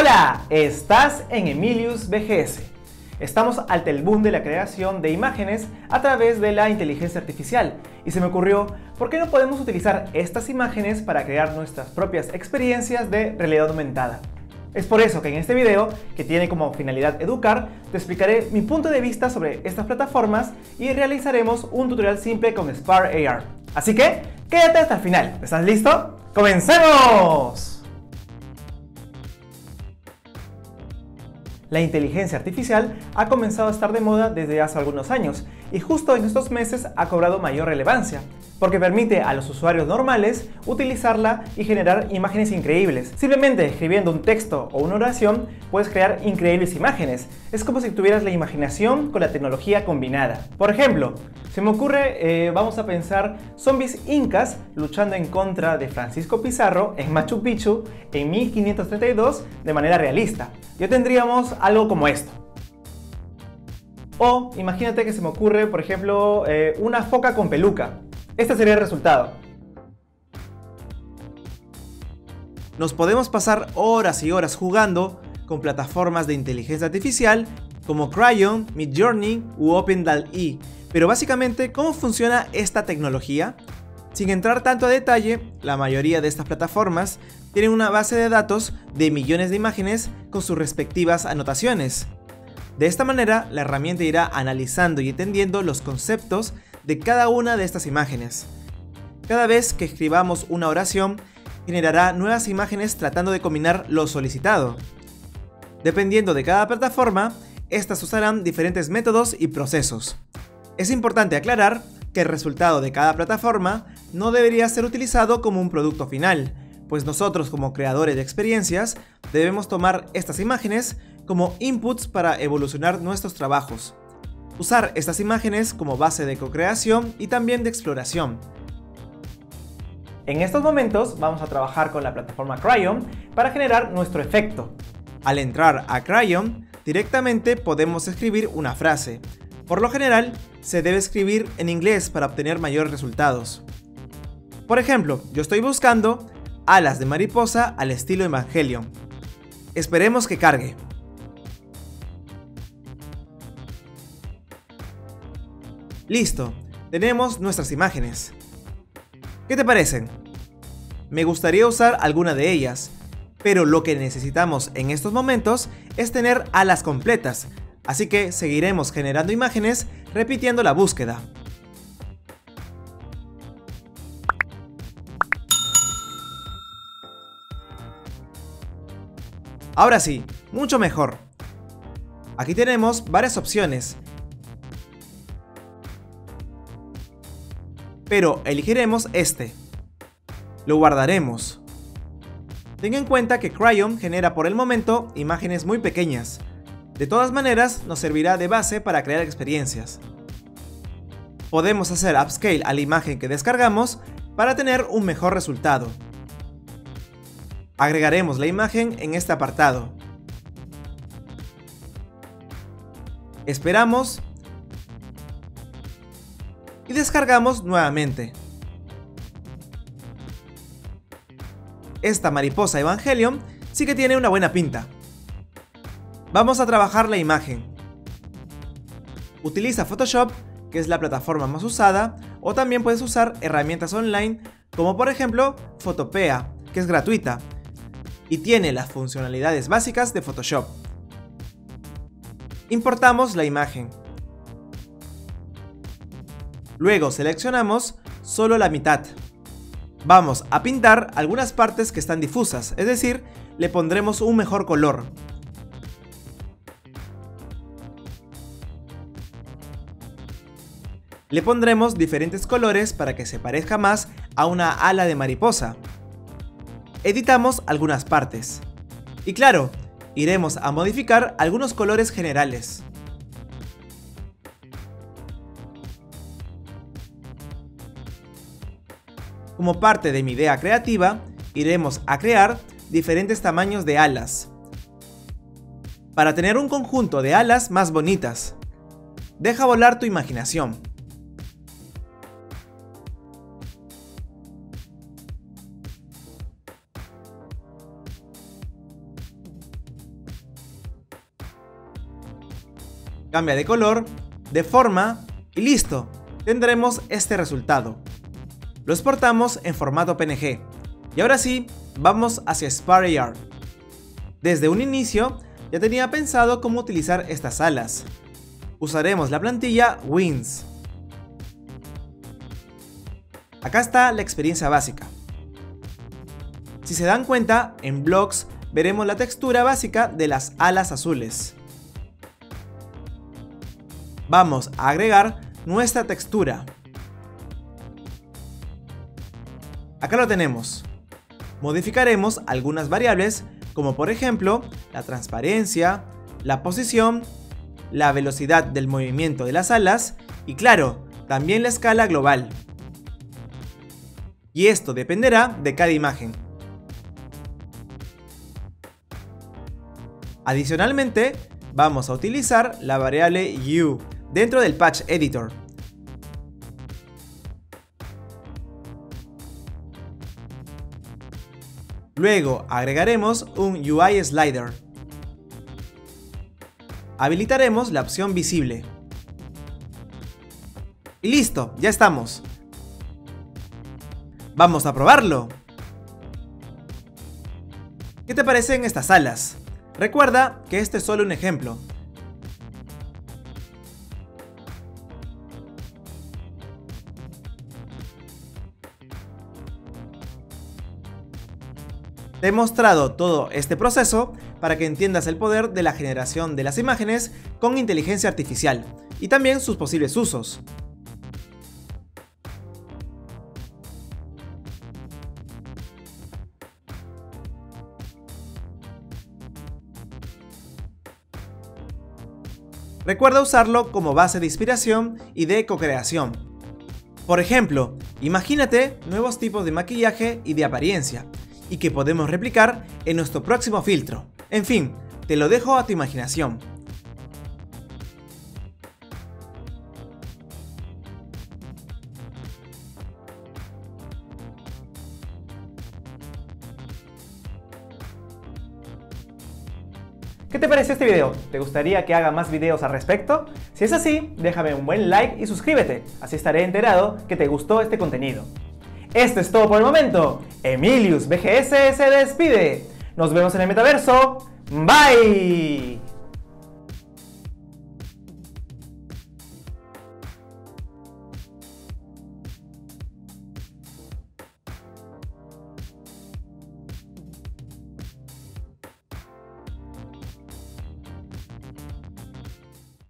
Hola, estás en Emilius VGS. Estamos ante el boom de la creación de imágenes a través de la inteligencia artificial y se me ocurrió, ¿por qué no podemos utilizar estas imágenes para crear nuestras propias experiencias de realidad aumentada? Es por eso que en este video, que tiene como finalidad educar, te explicaré mi punto de vista sobre estas plataformas y realizaremos un tutorial simple con Spark AR. Así que, quédate hasta el final. ¿Estás listo? ¡Comencemos! La inteligencia artificial ha comenzado a estar de moda desde hace algunos años y justo en estos meses ha cobrado mayor relevancia, porque permite a los usuarios normales utilizarla y generar imágenes increíbles. Simplemente escribiendo un texto o una oración puedes crear increíbles imágenes. Es como si tuvieras la imaginación con la tecnología combinada. Por ejemplo, se me ocurre, vamos a pensar zombies incas luchando en contra de Francisco Pizarro en Machu Picchu en 1532 de manera realista. Ya tendríamos algo como esto. O imagínate que se me ocurre, por ejemplo, una foca con peluca. Este sería el resultado. Nos podemos pasar horas y horas jugando con plataformas de inteligencia artificial como Craiyon, Midjourney u Dall-e. Pero básicamente, ¿cómo funciona esta tecnología? Sin entrar tanto a detalle, la mayoría de estas plataformas tienen una base de datos de millones de imágenes con sus respectivas anotaciones. De esta manera, la herramienta irá analizando y entendiendo los conceptos de cada una de estas imágenes. Cada vez que escribamos una oración, generará nuevas imágenes tratando de combinar lo solicitado. Dependiendo de cada plataforma, estas usarán diferentes métodos y procesos. Es importante aclarar que el resultado de cada plataforma no debería ser utilizado como un producto final, pues nosotros como creadores de experiencias debemos tomar estas imágenes como inputs para evolucionar nuestros trabajos. Usar estas imágenes como base de co-creación y también de exploración. En estos momentos vamos a trabajar con la plataforma Craiyon para generar nuestro efecto. Al entrar a Craiyon, directamente podemos escribir una frase. Por lo general, se debe escribir en inglés para obtener mayores resultados. Por ejemplo, yo estoy buscando alas de mariposa al estilo Evangelion. Esperemos que cargue. Listo, tenemos nuestras imágenes. ¿Qué te parecen? Me gustaría usar alguna de ellas, pero lo que necesitamos en estos momentos es tener alas completas, así que seguiremos generando imágenes repitiendo la búsqueda. Ahora sí, mucho mejor. Aquí tenemos varias opciones, pero elegiremos este. Lo guardaremos. Ten en cuenta que Craiyon genera por el momento imágenes muy pequeñas. De todas maneras, nos servirá de base para crear experiencias. Podemos hacer upscale a la imagen que descargamos para tener un mejor resultado. Agregaremos la imagen en este apartado. Esperamos y descargamos nuevamente. Esta mariposa Evangelion sí que tiene una buena pinta. Vamos a trabajar la imagen. Utiliza Photoshop, que es la plataforma más usada, o también puedes usar herramientas online como por ejemplo Photopea, que es gratuita y tiene las funcionalidades básicas de Photoshop. Importamos la imagen. Luego seleccionamos solo la mitad. Vamos a pintar algunas partes que están difusas, es decir, le pondremos un mejor color. Le pondremos diferentes colores para que se parezca más a una ala de mariposa. Editamos algunas partes. Y claro, iremos a modificar algunos colores generales. Como parte de mi idea creativa, iremos a crear diferentes tamaños de alas para tener un conjunto de alas más bonitas. Deja volar tu imaginación. cambia de color, de forma y listo, tendremos este resultado. Lo exportamos en formato PNG. Y ahora sí, vamos hacia Spark AR. Desde un inicio ya tenía pensado cómo utilizar estas alas. Usaremos la plantilla Wings. Acá está la experiencia básica. Si se dan cuenta, en Blocks veremos la textura básica de las alas azules. Vamos a agregar nuestra textura. Acá lo tenemos. Modificaremos algunas variables como por ejemplo la transparencia, la posición, la velocidad del movimiento de las alas y claro, también la escala global. Y esto dependerá de cada imagen. Adicionalmente, vamos a utilizar la variable U dentro del Patch Editor. Luego agregaremos un UI Slider. Habilitaremos la opción visible. Y listo, ya estamos. ¡Vamos a probarlo! ¿Qué te parecen estas alas? Recuerda que este es solo un ejemplo. Te he mostrado todo este proceso para que entiendas el poder de la generación de las imágenes con inteligencia artificial y también sus posibles usos. Recuerda usarlo como base de inspiración y de co-creación. Por ejemplo, imagínate nuevos tipos de maquillaje y de apariencia, y que podemos replicar en nuestro próximo filtro. En fin, te lo dejo a tu imaginación. ¿Qué te pareció este video? ¿Te gustaría que haga más videos al respecto? Si es así, déjame un buen like y suscríbete, así estaré enterado que te gustó este contenido. Esto es todo por el momento. Emilius VGS se despide. Nos vemos en el metaverso. Bye.